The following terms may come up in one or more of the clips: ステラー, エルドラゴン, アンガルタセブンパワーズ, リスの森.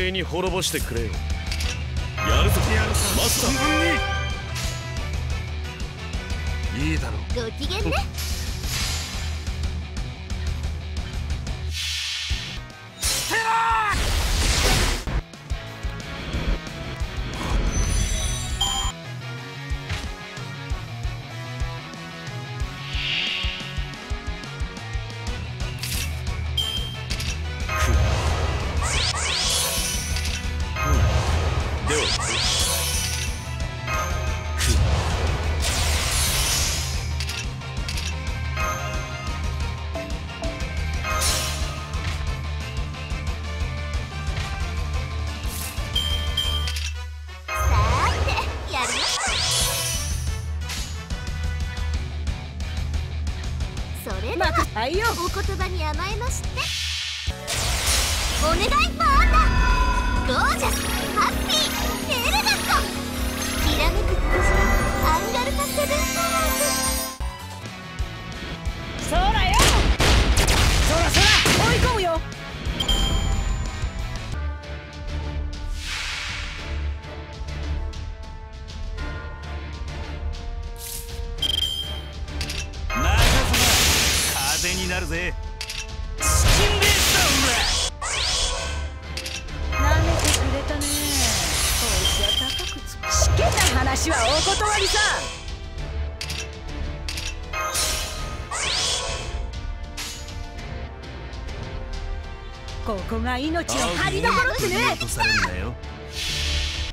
正に滅ぼしてくれよ。やるぞマスター。いいだろう。ご機嫌ね。ステラー。お言葉に甘えましてお願いパータ。ゴージャスハッピーエレガント、きらめく星アンガルタセブンパワーズ。そらよ、そらそら追い込むよ。になるぜ。チキンレースだ。なめてくれたね。こいつは高くつく。しけた話はお断りさ。ここが命の張りどころってね。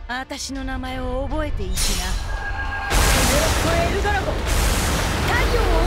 私の名前を覚えていきな。エルドラゴン、太陽を。